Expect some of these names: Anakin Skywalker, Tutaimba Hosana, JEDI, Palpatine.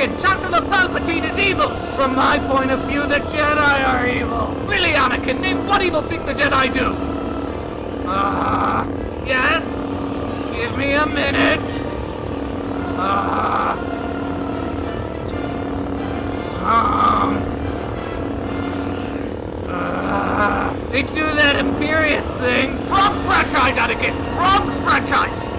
Anakin, Chancellor Palpatine is evil! From my point of view, the Jedi are evil! Really, Anakin, name one evil thing the Jedi do! Yes? Give me a minute! They do that imperious thing! Wrong franchise, Anakin! Wrong franchise!